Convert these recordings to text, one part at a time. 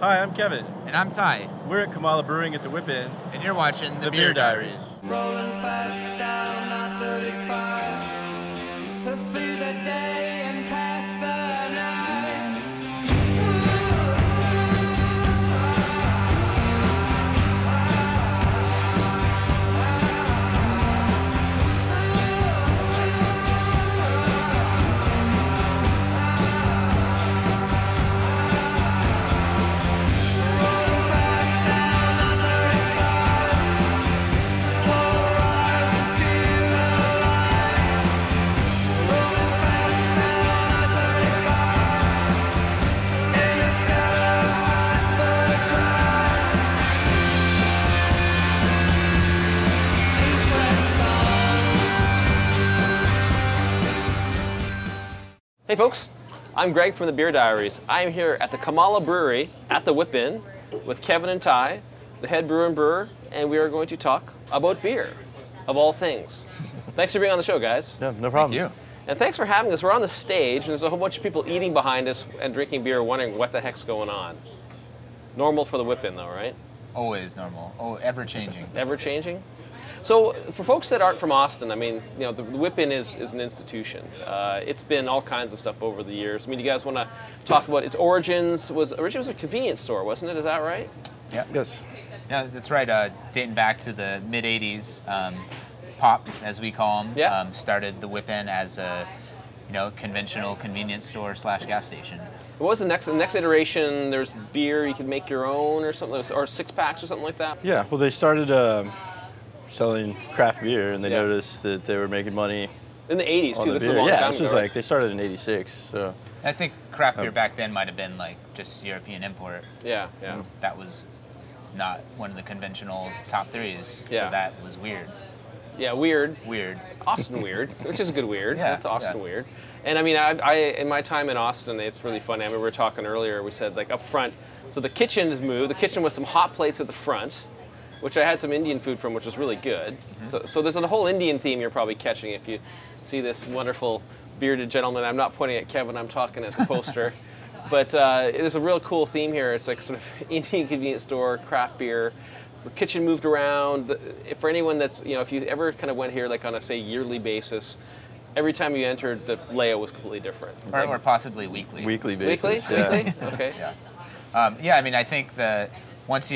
Hi, I'm Kevin. And I'm Ty. We're at Kamala Brewing at the Whip In. And you're watching The Beer Diaries. Rolling fast down I-35, but through the day and past the Hey folks, I'm Greg from the Beer Diaries. I'm here at the Kamala Brewery at the Whip In with Kevin and Ty, the head brewer and brewer, and we are going to talk about beer, of all things. Thanks for being on the show, guys. Yeah, no problem. Thank you. And thanks for having us. We're on the stage, and there's a whole bunch of people eating behind us and drinking beer, wondering what the heck's going on. Normal for the Whip In, though, right? Always normal. Oh, ever changing. Ever changing? So for folks that aren't from Austin, I mean, you know, the Whip In is an institution. It's been all kinds of stuff over the years. I mean, you guys want to talk about its origins? Originally it was a convenience store, wasn't it? Is that right? Yeah. Yes. Yeah, that's right. Dating back to the mid '80s, Pops, as we call them, yeah, started the Whip In as a, you know, conventional convenience store slash gas station. What was the next iteration? There's beer you could make your own or something, or six packs or something like that. Yeah. Well, they started selling craft beer, and they noticed that they were making money in the '80s too. This is a long time ago. Yeah, this was like they started in '86. So I think craft beer back then might have been like just European import. Yeah, yeah. That was not one of the conventional top threes. Yeah. So that was weird. Yeah, weird. Weird. Austin weird, which is a good weird. Yeah, that's Austin weird. And I mean, I in my time in Austin, it's really funny. I mean, we were talking earlier. We said like up front. So the kitchen is moved. The kitchen with some hot plates at the front, which I had some Indian food from, which was really good. Mm-hmm. So there's a whole Indian theme you're probably catching if you see this wonderful bearded gentleman. I'm not pointing at Kevin, I'm talking at the poster. But there's a real cool theme here. It's like sort of Indian convenience store, craft beer. The kitchen moved around. For anyone that's, you know, if you ever kind of went here like on a, say, yearly basis, every time you entered, the layout was completely different. Or possibly weekly. Weekly basis. Weekly? Yeah. Weekly? Okay. Yeah. I mean, I think the... Once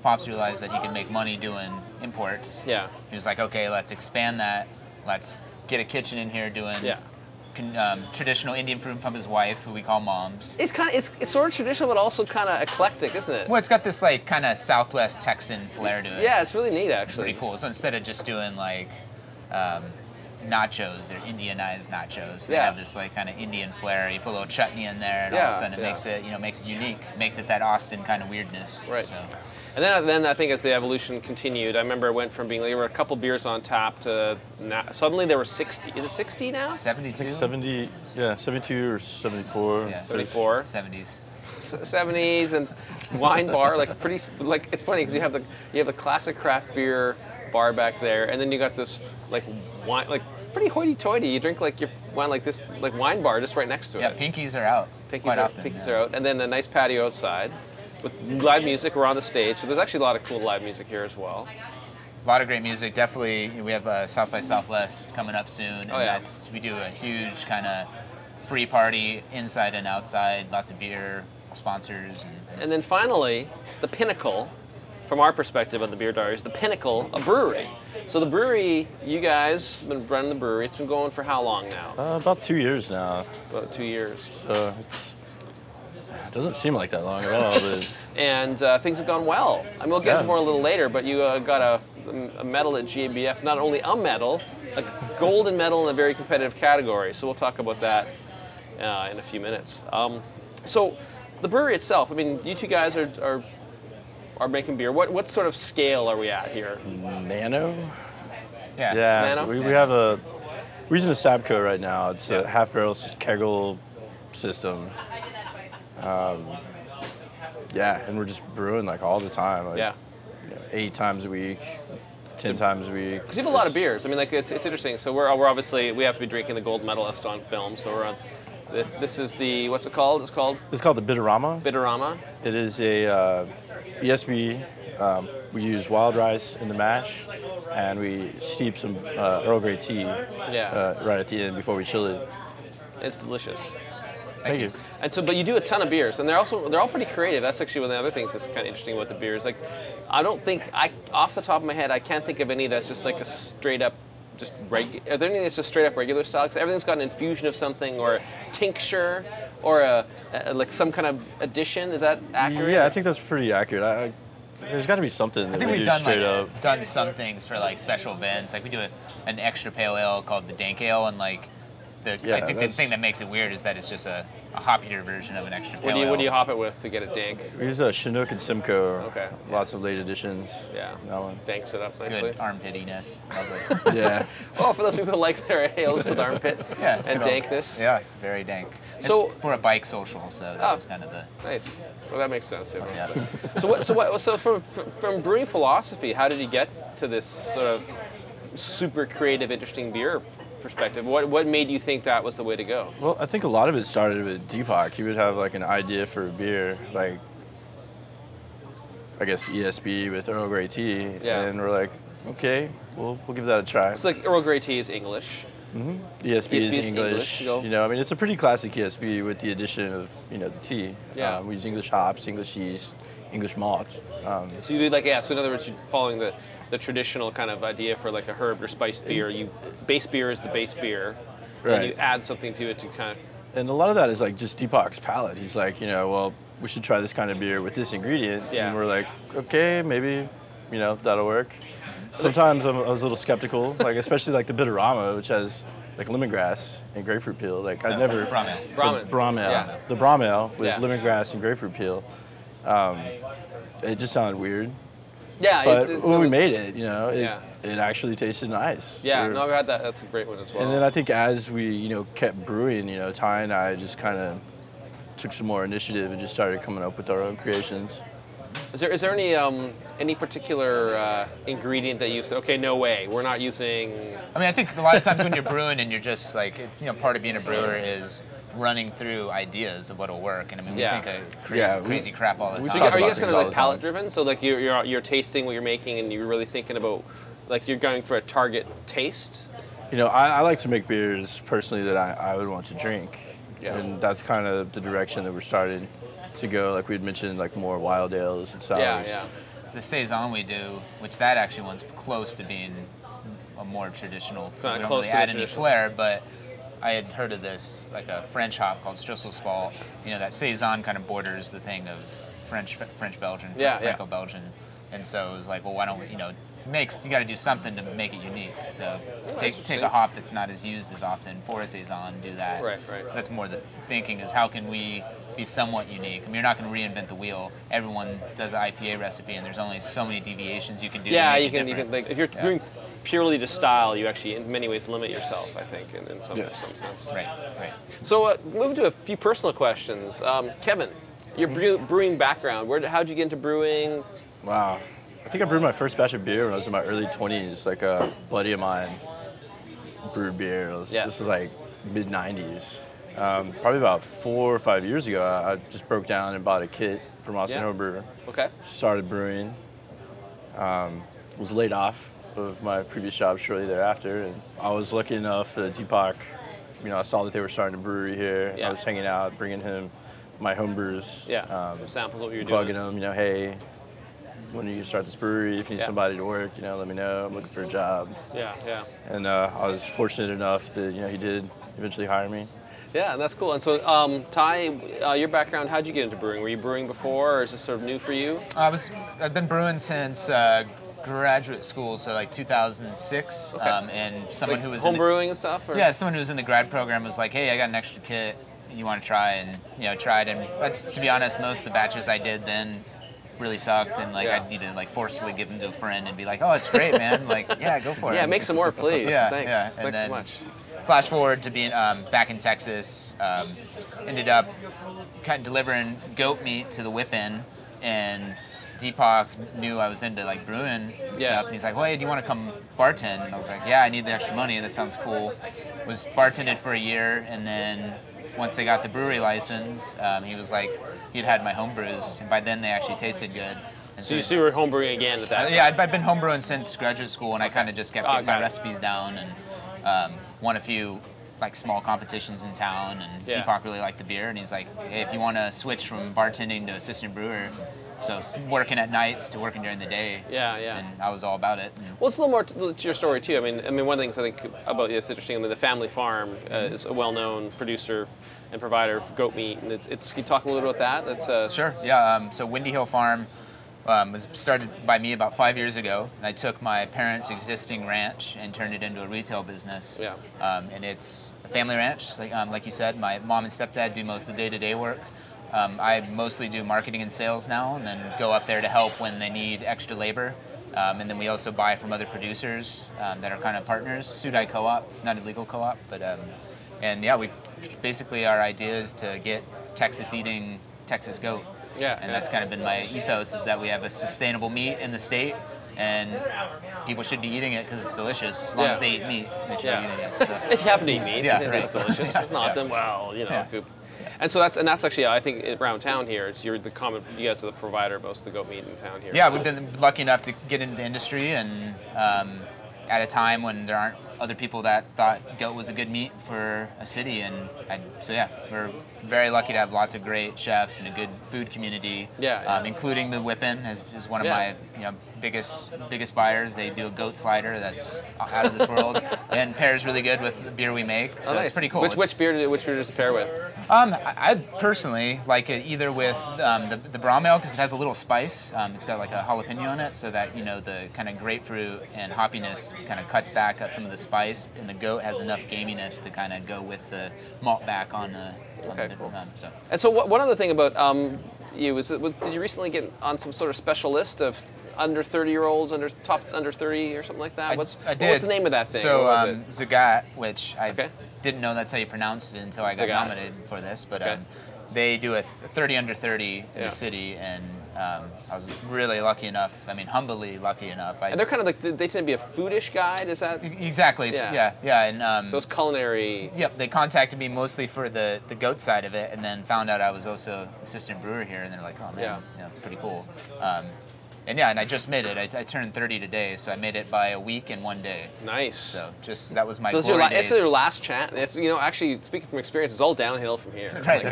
Pops realized that he could make money doing imports, he was like, okay, let's expand that. Let's get a kitchen in here doing traditional Indian food from his wife, who we call Moms. It's sort of traditional, but also kind of eclectic, isn't it? Well, it's got this like kind of Southwest Texan flair to it. Yeah, it's really neat actually. Pretty cool. So instead of just doing like nachos, they're Indianized nachos. They have this like kind of Indian flair. You put a little chutney in there, and all of a sudden it makes it, you know, makes it unique, makes it that Austin kind of weirdness. Right. So. And then I think as the evolution continued, I remember it went from being like, there were a couple beers on tap to now, suddenly there were 60. Is it 60 now? 72. 70. Yeah, 72 or 74. Yeah. 74. 70s. 70s and wine bar, like pretty. Like it's funny because you have the classic craft beer bar back there, and then you got this like wine, like pretty hoity-toity. You drink like your wine like this, like wine bar just right next to it. Yeah, pinkies are out. Pinkies are out, and then a nice patio outside with live music. We're on the stage, so there's actually a lot of cool live music here as well. A lot of great music. Definitely, we have South by Southwest coming up soon, and we do a huge kind of free party inside and outside. Lots of beer, sponsors, and then finally the pinnacle. From our perspective on the Beer Diaries, the pinnacle, a brewery. So the brewery, you guys have been running the brewery. It's been going for how long now? About 2 years now. About 2 years. So it doesn't seem like that long at all. But... and things have gone well. I mean, we'll get into more a little later, but you got a medal at GABF, not only a medal, a golden medal in a very competitive category. So we'll talk about that in a few minutes. So the brewery itself, I mean, you two guys are making beer. What sort of scale are we at here? Nano? Yeah. Yeah. Nano? We have we're using a Sabco right now. It's a half barrel kegel system. And we're just brewing like all the time. Like, 8 times a week, 10 times a week. Because you have a lot of beers. I mean, like it's interesting. So we have to be drinking the gold medalist on film. So we're on This is the, what's it called? It's called? It's called the Bitterama. Bitterama. It is a ESB. We use wild rice in the mash, and we steep some Earl Grey tea right at the end before we chill it. It's delicious. Thank you. And so, but you do a ton of beers, and they're all pretty creative. That's actually one of the other things that's kind of interesting about the beers. Like, I don't think off the top of my head, I can't think of any that's just like a straight up, just regular. Are there any that's just straight up regular style? Because everything's got an infusion of something, or a tincture, or a like some kind of addition. Is that accurate? Yeah, I think that's pretty accurate. There's got to be something. I think we've done some things for like special events. Like we do an extra pale ale called the Dank Ale, and like I think the thing that makes it weird is that it's just a hoppier version of an extra pale ale. What do you hop it with to get a dank? We use a Chinook and Simcoe. Okay. Lots of late additions. Yeah. That one danks it up nicely. Good armpittiness. Lovely. Yeah. Well, for those people who like their ales with armpit and dankness. Yeah. Very dank. So it's for a bike social, so that was kind of the nice. Well, that makes sense. Yeah. So from brewing philosophy, how did you get to this sort of super creative, interesting beer perspective? What made you think that was the way to go? Well, I think a lot of it started with Deepak. He would have like an idea for a beer, like I guess ESB with Earl Grey tea, and we're like, okay, we'll give that a try. It's like Earl Grey tea is English. Mm-hmm. ESB is English. You know, I mean, it's a pretty classic ESB with the addition of, you know, the tea. Yeah. We use English hops, English yeast, English malt. So you do like, so in other words, you're following the traditional kind of idea for like a herb or spiced beer. Base beer is the base beer, right, and you add something to it to kind of. And a lot of that is like just Deepak's palate. He's like, you know, well, we should try this kind of beer with this ingredient. Yeah. And we're like, okay, maybe, you know, that'll work. Sometimes I was a little skeptical, like especially like the Bitterama, which has like lemongrass and grapefruit peel. Like I never the BrahMale with lemongrass and grapefruit peel. It just sounded weird. Yeah, but when we made it, you know, it actually tasted nice. Yeah, I've had that. That's a great one as well. And then I think as we, you know, kept brewing, you know, Ty and I just kind of took some more initiative and just started coming up with our own creations. Is there any particular ingredient that you've said, okay, no way, we're not using? I mean, I think a lot of times when you're brewing and you're just like, you know, part of being a brewer is running through ideas of what'll work. And I mean, we think of crazy crap all the time. Are you guys kind of like palate driven? So like you're tasting what you're making and you're really thinking about, like you're going for a target taste? You know, I like to make beers personally that I would want to drink. Yeah. And that's kind of the direction that we're started to go, like we had mentioned, like more wild ales and sours. Yeah. The Saison we do, which that actually one's close to being a more traditional. It's not close to any flair, but I had heard of this, like a French hop called Strisselspalt. You know, that Saison kind of borders the thing of French-Belgian, Franco-Belgian. And so it was like, well, why don't we, you know, you got to do something to make it unique. So take a hop that's not as used as often for a Saison and do that. Right. So that's more the thinking is how can we be somewhat unique. I mean, you're not going to reinvent the wheel. Everyone does an IPA recipe, and there's only so many deviations you can do. Yeah, you can. Like, if you're doing purely to style, you actually, in many ways, limit yourself. I think, in some sense. Right. So, move to a few personal questions. Kevin, your brewing background. How'd you get into brewing? Wow, I think I brewed my first batch of beer when I was in my early 20s. Like a buddy of mine brewed beer. This was like mid 90s. Probably about 4 or 5 years ago, I just broke down and bought a kit from Austin Home Brewer. Okay. Started brewing. Was laid off of my previous job shortly thereafter, and I was lucky enough that Deepak, you know, I saw that they were starting a brewery here. Yeah. I was hanging out, bringing him my home brews. Yeah. Some samples of what you're doing. Bugging him, you know, hey, when do you start this brewery? If you need somebody to work, you know, let me know. I'm looking for a job. Yeah. And I was fortunate enough that, you know, he did eventually hire me. Yeah, that's cool. And so, Ty, your background, how'd you get into brewing? Were you brewing before, or is this sort of new for you? I've been brewing since graduate school, so like 2006. Okay. And someone like who was home brewing and stuff? Or? Yeah, someone who was in the grad program was like, hey, I got an extra kit you want to try, and, you know, tried. And that's, to be honest, most of the batches I did then really sucked, and like I'd need to like forcefully give them to a friend and be like, oh, it's great, man. Like, yeah, go for it. Yeah, make some more, please. Thanks. Thanks so much. Flash forward to being back in Texas, ended up kind of delivering goat meat to the Whip In, and Deepak knew I was into like brewing and stuff, and he's like, well, hey, do you want to come bartend? And I was like, yeah, I need the extra money, that sounds cool. Was bartended for a year, and then once they got the brewery license, he was like, he'd had my homebrews, and by then they actually tasted good. And so you were homebrewing again at that time? Yeah, I've been homebrewing since graduate school, and I kind of just kept getting my recipes down and won a few like small competitions in town, and Deepak really liked the beer, and he's like, hey, if you want to switch from bartending to assistant brewer, so working at nights to working during the day. Yeah, yeah. And I was all about it. Well, it's a little more to your story too. I mean, one of the things I think about it's interesting. I mean, the family farm is a well-known producer and provider of goat meat, and it's. Can you talk a little bit about that? That's sure. Yeah. So Windy Hill Farm was started by me about 5 years ago. And I took my parents' existing ranch and turned it into a retail business. Yeah. And it's a family ranch, like you said. My mom and stepdad do most of the day-to-day work. I mostly do marketing and sales now, and then go up there to help when they need extra labor. And then we also buy from other producers that are kind of partners, Sudai Co-op, not a legal co-op, but and yeah, we basically our idea is to get Texas eating Texas goat. Yeah, and that's kind of been my ethos, is that we have a sustainable meat in the state, and people should be eating it because it's delicious. As long as they eat meat, they should be eating it. So. If you happen to eat meat, then it's delicious. If not, then well, you know. Yeah. And so that's actually, I think, around town here. You guys are the provider of most of the goat meat in town here. Yeah, we've been lucky enough to get into the industry, and at a time when there aren't other people that thought goat was a good meat for a city, so yeah, we're very lucky to have lots of great chefs and a good food community. Yeah, yeah. Including the Whip In is one of my biggest buyers. They do a goat slider that's out of this world and pairs really good with the beer we make. So it's pretty cool. Which beer does it pair with? I personally like it either with the BrahMale, because it has a little spice. It's got like a jalapeno on it, so that the kind of grapefruit and hoppiness kind of cuts back some of the spice, and the goat has enough gaminess to kind of go with the malt back on the. So. And so one other thing about you was did you recently get on some sort of special list of under 30-year-olds, top under 30 or something like that? What's the name of that thing? So Zagat, which I didn't know that's how you pronounced it until I got nominated for this, but they do a 30 under 30 in the city, and I was really lucky enough. I mean, humbly lucky enough. And they're kind of like, they tend to be a foodish guide, is that? Exactly, yeah. And, so it's culinary. Yep, they contacted me mostly for the goat side of it, and then found out I was also assistant brewer here, and they're like, oh man, pretty cool. And I just made it. I turned 30 today, so I made it by a week and one day. Nice. So that was my glory days. This is your last chance. Actually, speaking from experience, it's all downhill from here. Right,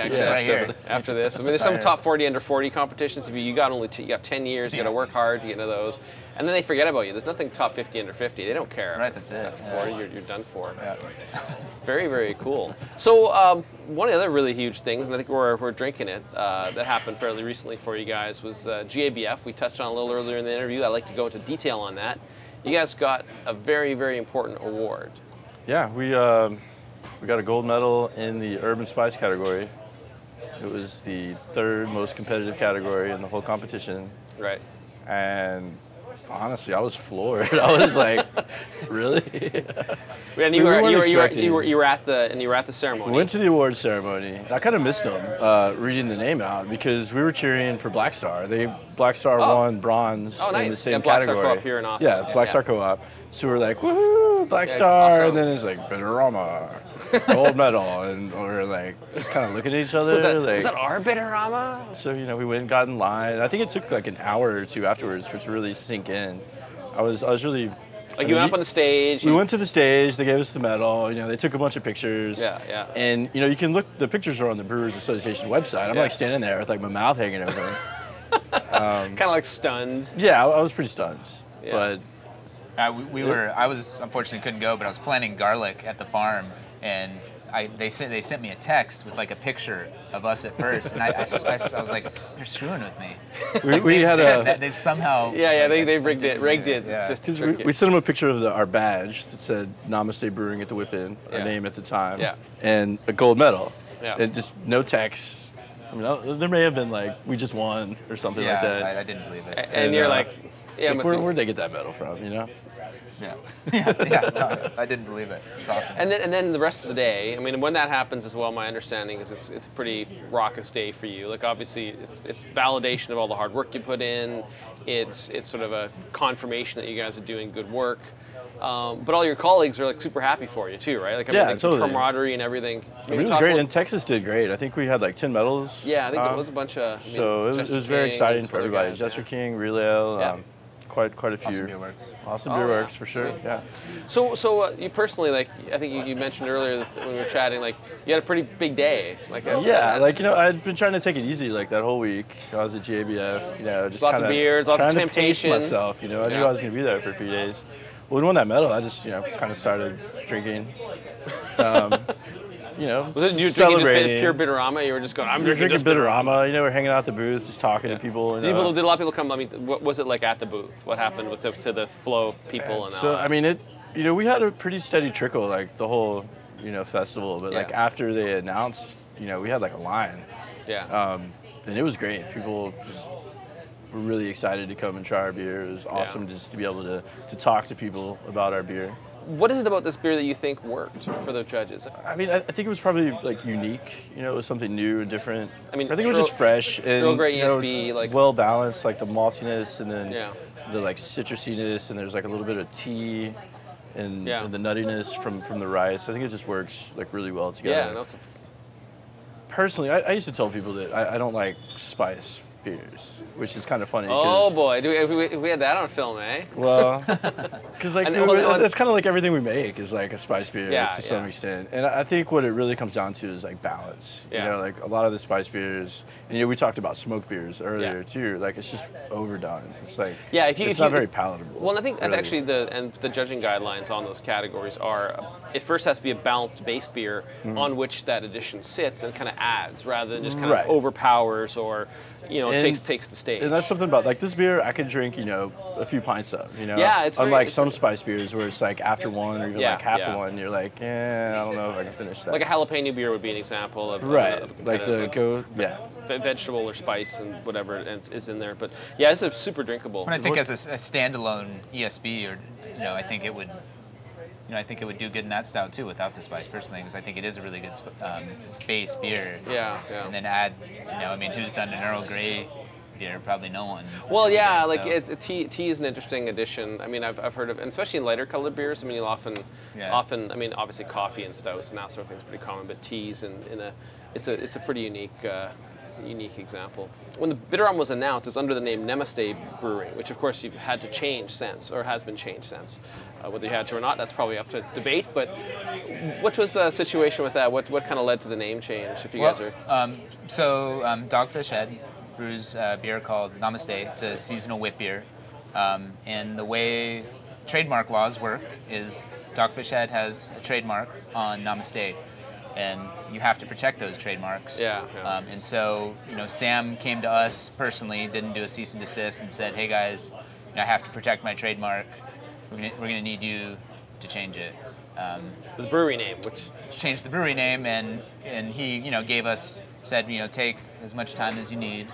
after this. I mean, there's some top 40 under 40 competitions. You got only you got 10 years. You got to work hard to get into those. And then they forget about you. There's nothing top 50 under 50. They don't care. Right, that's it. After 40, you're done for. Yeah. Very, very cool. So one of the other really huge things, and I think we're drinking it, that happened fairly recently for you guys was GABF. We touched on a little earlier in the interview. I'd like to go into detail on that. You guys got a very, very important award. Yeah, we got a gold medal in the urban spice category. It was the third most competitive category in the whole competition. Right. And honestly, I was floored. I was like, really? And you were at the ceremony. We went to the awards ceremony. I kind of missed them reading the name out, because we were cheering for Black Star. Black Star won bronze in the same category. Black Star Co-op here in Austin. Yeah, Black Star Co-op. So we were like, woohoo, Black Star. Awesome. And then it's like, Bitterama, gold medal. And we were like, just kind of looking at each other. Was that our Bitterama? So, we went and got in line. I think it took like an hour or two afterwards for it to really sink in. I was really... you went up on the stage. We went to the stage. They gave us the medal. They took a bunch of pictures. Yeah, yeah. And, you can look, the pictures are on the Brewers Association website. I'm like standing there with like my mouth hanging over. Kind of like stunned. Yeah, I was pretty stunned. Yeah. But... I unfortunately couldn't go, but I was planting garlic at the farm, and they sent me a text with like a picture of us at first, and I was like, they're screwing with me. They've somehow. They rigged it. Yeah. Just to trick it. We sent them a picture of our badge that said Namaste Brewing at the Whip In, our name at the time, and a gold medal, and just no text. There may have been like, we just won or something like that. I didn't believe it. And you're like. Yeah, like, where'd they get that medal from, Yeah. No, I didn't believe it. It's awesome. And then the rest of the day, when that happens as well, my understanding is it's a pretty raucous day for you. Like, obviously, it's validation of all the hard work you put in. It's sort of a confirmation that you guys are doing good work. But all your colleagues are like super happy for you too, right? Like everything, yeah, totally. Camaraderie and everything. I mean, it was great, and Texas did great. I think we had like 10 medals. Yeah, I think there was a bunch of. So it was very exciting for everybody. Guys, Jester King, Relay, quite a few. Awesome Beer Works. Awesome Beer Works for sure. Sweet. Yeah. So you personally, like, I think you mentioned earlier that when we were chatting, like you had a pretty big day. Like I'd been trying to take it easy like that whole week. I was at GABF, you know, just lots of beers, lots of temptation. Trying to pace myself, you know. I knew I was gonna be there for a few days. When we won that medal, I just, you know, kind of started drinking. You know, was it you celebrating? Just pure Bitterama? You were just going, I'm drinking Bitterama. You know, we're hanging out at the booth, just talking to people. Did a lot of people come? I mean, what was it like at the booth? What happened with the flow of people? And so, I mean, you know, we had a pretty steady trickle, like the whole, you know, festival. But like after they announced, you know, we had like a line. Yeah. And it was great. People just. We're really excited to come and try our beer. It was awesome just to be able to talk to people about our beer. What is it about this beer that you think worked for the judges? I mean, I think it was probably like unique. You know, it was something new and different. I mean, I think it was just fresh and real great ESB, you know, like well balanced, like the maltiness and then the like citrusiness, and there's like a little bit of tea and the nuttiness from the rice. I think it just works like really well together. Yeah, no, personally, I used to tell people that I don't like spice beers, which is kind of funny. Oh boy, if we had that on film, eh? Well, because like that's kind of like everything we make is like a spice beer to some extent, and I think what it really comes down to is like balance. Yeah. You know, like a lot of the spice beers, and you know, we talked about smoke beers earlier too. Like it's just overdone. It's like it's not very palatable. Well, I think really. Actually the judging guidelines on those categories are it first has to be a balanced base beer on which that addition sits and kind of adds rather than just kind of overpowers or. You know, takes the stage. And that's something about, like, this beer I can drink, you know, a few pints of, you know? Yeah, it's unlike some spice beers where it's, like, after one or even, like, half one, you're like, I don't know if I can finish that. Like a jalapeno beer would be an example of... Right, like the... vegetable or spice and whatever is in there. But, yeah, it's a super drinkable. But I think as a standalone ESB, or, you know, I think it would... You know, I think it would do good in that style too, without the spice personally, because I think it is a really good base beer. Yeah. And then add, you know, I mean, who's done an Earl Grey beer? Probably no one. Well, yeah, like it's a tea is an interesting addition. I mean, I've heard of, and especially in lighter colored beers. I mean, you'll often. I mean, obviously coffee and stouts and that sort of thing is pretty common, but teas it's a pretty unique. Unique example. When the Bitterama was announced, it was under the name Namaste Brewing, which of course you've had to change since, or has been changed since. Whether you had to or not, that's probably up to debate, but what was the situation with that? What kind of led to the name change, if you guys are... So Dogfish Head brews a beer called Namaste. It's a seasonal whip beer, and the way trademark laws work is Dogfish Head has a trademark on Namaste, and you have to protect those trademarks. And so, you know, Sam came to us personally, didn't do a cease and desist, and said, hey guys, you know, I have to protect my trademark. We're gonna need you to change it. The brewery name, which changed the brewery name, and he, you know, gave us, said, you know, take as much time as you need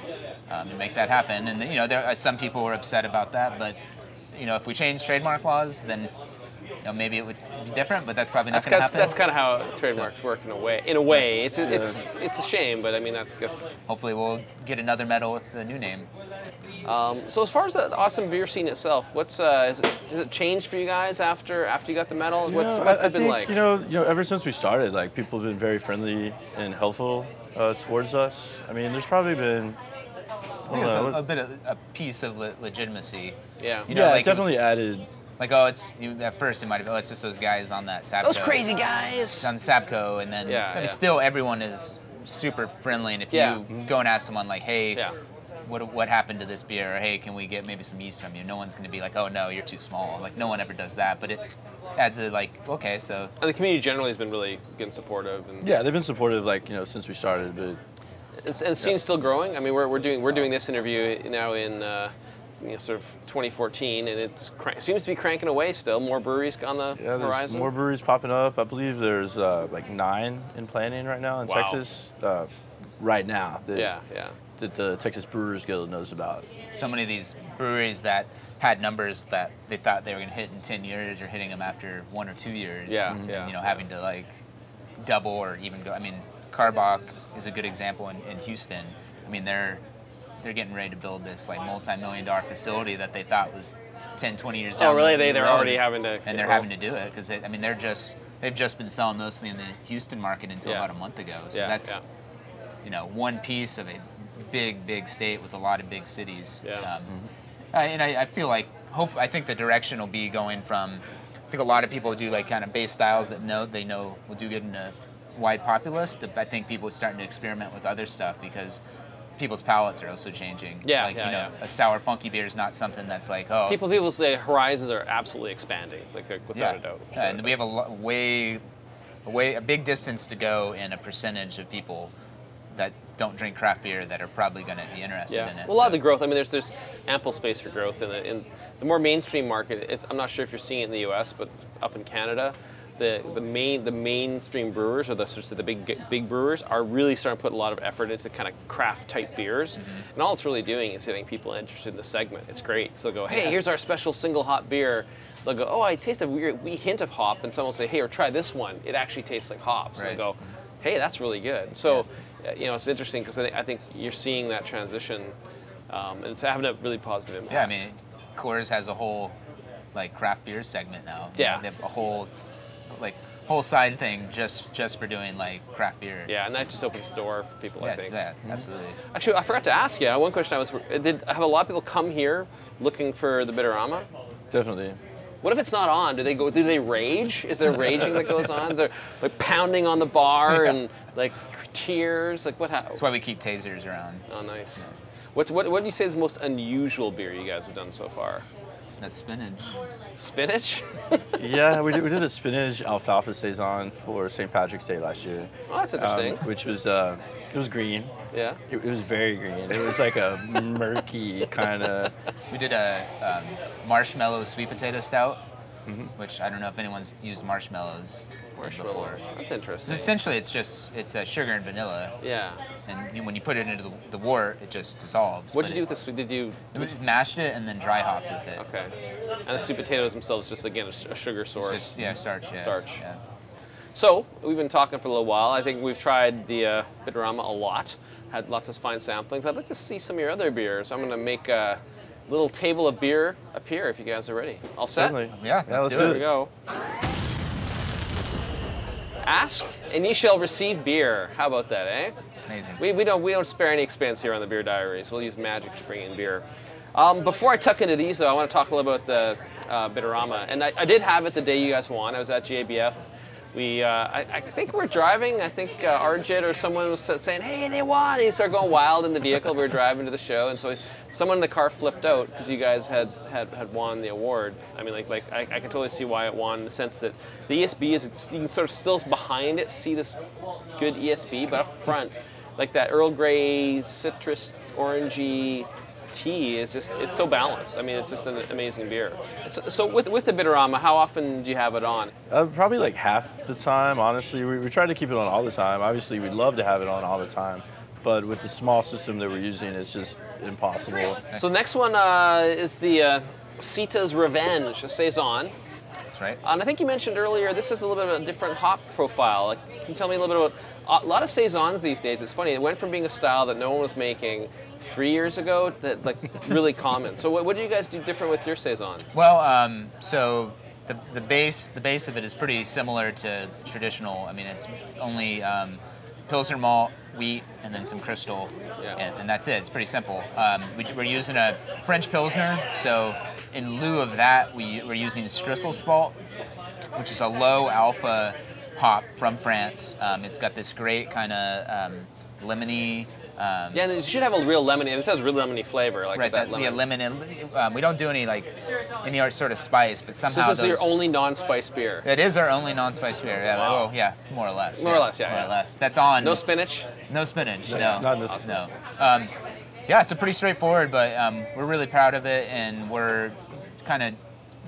to make that happen. And, you know, there some people were upset about that, but, you know, if we change trademark laws, then maybe it would be different, but that's probably not going to happen. That's kind of how trademarks work in a way. It's a shame, but I mean, that's guess. Hopefully, we'll get another medal with the new name. So as far as the awesome beer scene itself, what's has it changed for you guys after you got the medal? What's it been like? You know, ever since we started, like people have been very friendly and helpful towards us. I mean, there's probably been. I think it's a bit of a piece of legitimacy. Yeah. You know, like it definitely added. Like, oh, it's, at first it might have been, oh, it's just those guys on that Sabco. Those crazy guys! On Sabco, and then still everyone is super friendly, and if you go and ask someone, like, hey, what happened to this beer? Or, hey, can we get maybe some yeast from you? No one's going to be like, oh, no, you're too small. Like, no one ever does that, but it adds a, like, okay, so. And the community generally has been really good and supportive. And yeah, they've been supportive, like, you know, since we started. But, and the scene's still growing? I mean, we're doing this interview now in... you know, sort of 2014, and it seems to be cranking away still. More breweries on the horizon. More breweries popping up. I believe there's like 9 in planning right now in Texas. Right now. That the Texas Brewers Guild knows about. So many of these breweries that had numbers that they thought they were going to hit in 10 years are hitting them after 1 or 2 years. You know, having to like double or even go. I mean, Carbach is a good example in Houston. I mean, they're they're getting ready to build this like multi-million-dollar facility that they thought was 10, 20 years down. Oh, really? They're already having to. And they're having to do it because I mean they've just been selling mostly in the Houston market until about a month ago. So that's you know, one piece of a big state with a lot of big cities. Yeah. And I feel like I think the direction will be going from. I think a lot of people do like kind of base styles that they know will do good in a wide populace. I think people are starting to experiment with other stuff because people's palates are also changing. Yeah, like, you know, a sour funky beer is not something that's like, oh. People say horizons are absolutely expanding, like without a doubt. Yeah, and we have a big distance to go in a percentage of people that don't drink craft beer that are probably going to be interested in it. Well, a lot of the growth, I mean, there's ample space for growth in the more mainstream market. It's, I'm not sure if you're seeing it in the U.S., but up in Canada, the mainstream brewers, or the big brewers, are really starting to put a lot of effort into kind of craft type beers, and all it's really doing is getting people interested in the segment. It's great. So they'll go, hey, here's our special single hop beer. They'll go, oh, I taste a wee hint of hop, and someone will say, hey, or try this one. It actually tastes like hops. Right. They'll go, hey, that's really good. So. You know, it's interesting because I think you're seeing that transition, and it's having a really positive impact. Yeah, I mean, Coors has a whole like craft beer segment now. Yeah, they have a whole side thing just for doing like craft beer. Yeah, and that just opens the door for people. Yeah, I think. Yeah, absolutely. Actually, I forgot to ask you one question. Have a lot of people come here looking for the Bitterama? Definitely. What if it's not on? Do they go? Do they rage? Is there raging that goes on? Is there like pounding on the bar and like tears? Like what happens? That's why we keep tasers around. Oh, nice. Yeah. What do you say is the most unusual beer you guys have done so far? That's spinach. Spinach? Yeah, we did a spinach alfalfa saison for St. Patrick's Day last year. Oh, that's interesting. Which was it was green. Yeah. It was very green. It was like a murky kind of. We did a marshmallow sweet potato stout, which I don't know if anyone's used marshmallows before. That's interesting. Essentially, it's sugar and vanilla. Yeah. And when you put it into the wort, it just dissolves. What did you do with this? We just mashed it and then dry hopped with it. Okay. And the sweet potatoes themselves, just again a sugar source. It's just, starch. Yeah. Starch. Yeah. So we've been talking for a little while. I think we've tried the Bitterama a lot. Had lots of fine samplings. I'd like to see some of your other beers. I'm going to make a little table of beer appear if you guys are ready. All set? Definitely. Yeah, let's do it. Here we go. Ask and ye shall receive beer. How about that, eh? Amazing. We don't spare any expense here on the Beer Diaries. We'll use magic to bring in beer. Before I tuck into these, though, I want to talk a little about the Bitterama. And I did have it the day you guys won. I was at GABF. I think we're driving. I think Arjit or someone was saying, hey, they won. And he started going wild in the vehicle. We were driving to the show. And so someone in the car flipped out because you guys had won the award. I mean, like I can totally see why it won in the sense that the ESB is, you can sort of still behind it, see this good ESB, but up front, like that Earl Grey, citrus, orangey tea is just, it's so balanced. I mean, it's just an amazing beer. So with the Bitterama, how often do you have it on? Probably like half the time, honestly. We try to keep it on all the time. Obviously, we'd love to have it on all the time, but with the small system that we're using, it's just impossible. So the next one is the Sita's Revenge, a Saison. That's right. And I think you mentioned earlier, this is a little bit of a different hop profile. Like, can you tell me a little bit about, a lot of Saisons these days, it's funny, it went from being a style that no one was making 3 years ago, that like really common. So what do you guys do different with your Saison? Well, so the base of it is pretty similar to traditional. I mean, it's only Pilsner malt, wheat, and then some crystal, and that's it. It's pretty simple. We're using a French Pilsner, so in lieu of that, we're using Strisselspalt, which is a low alpha hop from France. It's got this great kind of lemony, yeah, and it should have a real lemony. It has a real lemony flavor, like right, that lemon. Yeah, lemon. And, we don't do any sort of spice, but somehow so this is your only non-spice beer. It is our only non-spice beer. Yeah, wow. Well, yeah, more or less. More or less, yeah. More or less. That's on. No spinach. No spinach. No. Not this. Awesome. No. Yeah, so pretty straightforward, but we're really proud of it, and we're kind of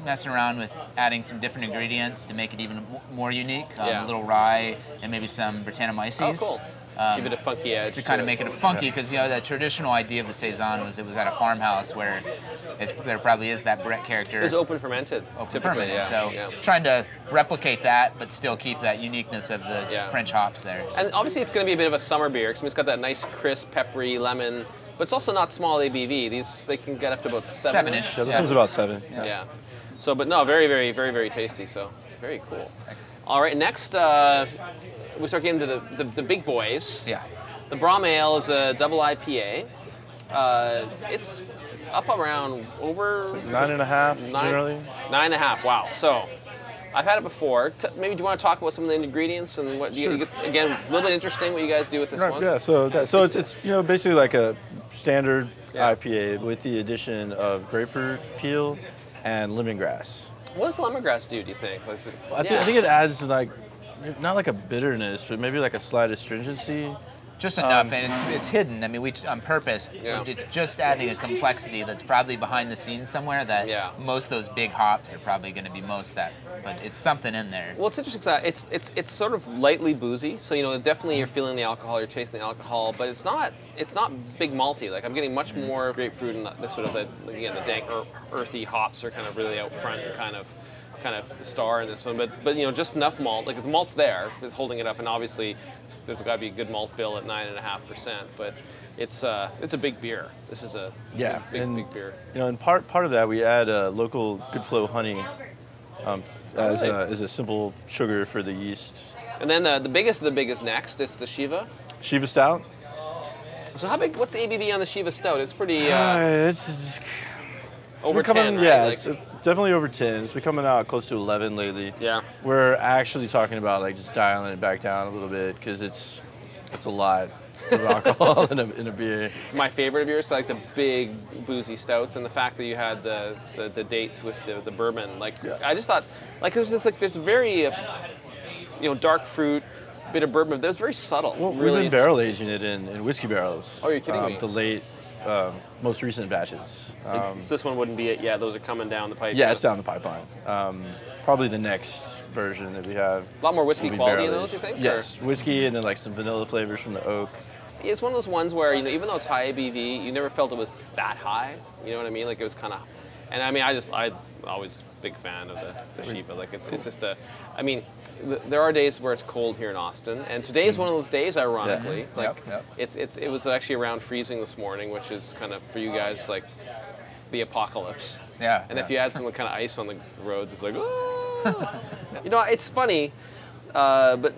messing around with adding some different ingredients to make it even more unique. A little rye and maybe some Brettanomyces. Oh, cool. Give it a funky edge. To kind of make it a funky, because you know that traditional idea of the Saison was it was at a farmhouse where there probably is that Brett character. It was open fermented. Open fermented, so trying to replicate that but still keep that uniqueness of the French hops there. And obviously it's going to be a bit of a summer beer because it's got that nice crisp, peppery lemon But it's also not small ABV. These, they can get up to about 7-ish. Yeah, this one's about 7. Yeah. So, but no, very, very, very, very tasty. So, very cool. Thanks. All right, next we start getting to the big boys. Yeah. The BrahMale is a double IPA. It's up around over like 9.5 generally. 9.5. Wow. So, I've had it before. Maybe do you want to talk about some of the ingredients and what you get? Sure. Again, a little bit interesting what you guys do with this one. Yeah. So, it's you know, basically like a standard IPA with the addition of grapefruit peel and lemongrass. What does lemongrass do? Do you think? Like, I think it adds like not like a bitterness, but maybe like a slight astringency. Just enough, and it's hidden. I mean, we on purpose. Yeah. It's just adding a complexity that's probably behind the scenes somewhere. That most of those big hops are probably going to be most that, but it's something in there. Well, it's interesting. Cause it's sort of lightly boozy, so you know definitely you're feeling the alcohol, you're tasting the alcohol, but it's not big malty. Like I'm getting much more grapefruit and the sort of the dank earthy hops are kind of really out front and kind of the star in this one, but you know, just enough malt, like the malt's there, it's holding it up, and obviously there's got to be a good malt bill at 9.5%, but it's a big beer. This is a big beer. You know, and part of that we add local Good Flow honey as a simple sugar for the yeast. And then the biggest of the biggest next, it's the Shiva Stout. So how big? What's the ABV on the Shiva Stout? It's pretty. It's over 10, right? Yeah. Like, definitely over 10. It's been coming out close to 11 lately. Yeah. We're actually talking about like just dialing it back down a little bit because it's a lot of alcohol in a beer. My favorite of yours, like the big boozy stouts, and the fact that you had the dates with the bourbon. Like I just thought, like it was just like there's very, you know, dark fruit, bit of bourbon. But that's very subtle. Well, really we've been barrel aging it in whiskey barrels. Oh, you're kidding me. The late. Most recent batches. So this one wouldn't be it. Yeah, those are coming down the pipe. Yeah, it's down the pipeline. Probably the next version that we have. A lot more whiskey quality in those, you think? Yes, whiskey and then like some vanilla flavors from the oak. It's one of those ones where, you know, even though it's high ABV, you never felt it was that high. You know what I mean? Like it was kind of, and I mean, I'm always big fan of the Shiva. Like it's just a, I mean, there are days where it's cold here in Austin, and today is one of those days. Ironically, it was actually around freezing this morning, which is kind of for you guys like the apocalypse. Yeah. And if you add some kind of ice on the roads, it's like, oh. You know, it's funny, but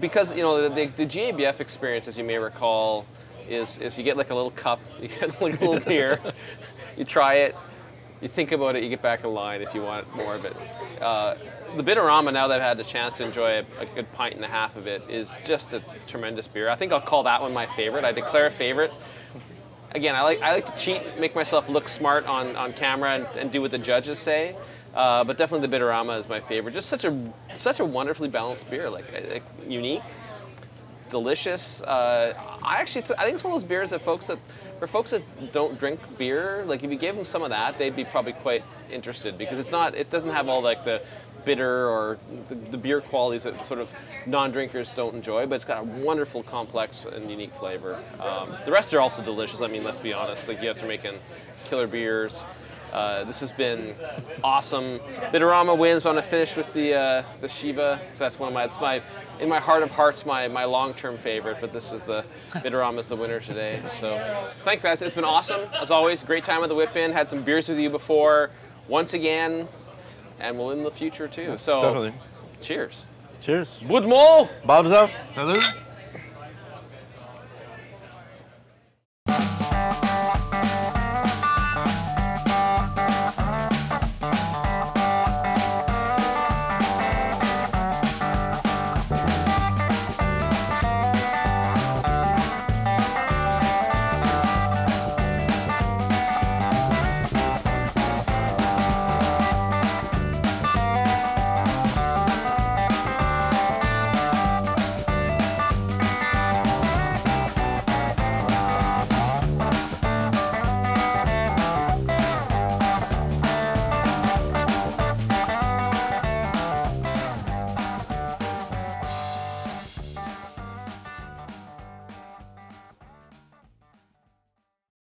because you know the GABF experience, as you may recall, is you get like a little cup, you get like a little beer, you try it. You think about it, you get back in line if you want more of it. The Bitterama, now that I've had the chance to enjoy a good 1.5 pints of it, is just a tremendous beer. I think I'll call that one my favorite. I declare a favorite. Again, I like to cheat, make myself look smart on camera and do what the judges say. But definitely the Bitterama is my favorite. Just such a wonderfully balanced beer, like unique, delicious. I think it's one of those beers that for folks that don't drink beer, like if you gave them some of that, they'd be probably quite interested because it doesn't have all like the bitter or the beer qualities that sort of non-drinkers don't enjoy, but it's got a wonderful, complex and unique flavor. The rest are also delicious. I mean, let's be honest, like you guys are making killer beers. This has been awesome. Bitterama wins. But I'm gonna finish with the Shiva because that's one of my. It's my, in my heart of hearts, my long-term favorite. But this is the Bitterama is the winner today. So thanks, guys. It's been awesome as always. Great time at the Whip In. Had some beers with you before, once again, and we'll in the future too. So definitely. Cheers. Cheers. Woodmole. Bob's up. Salute.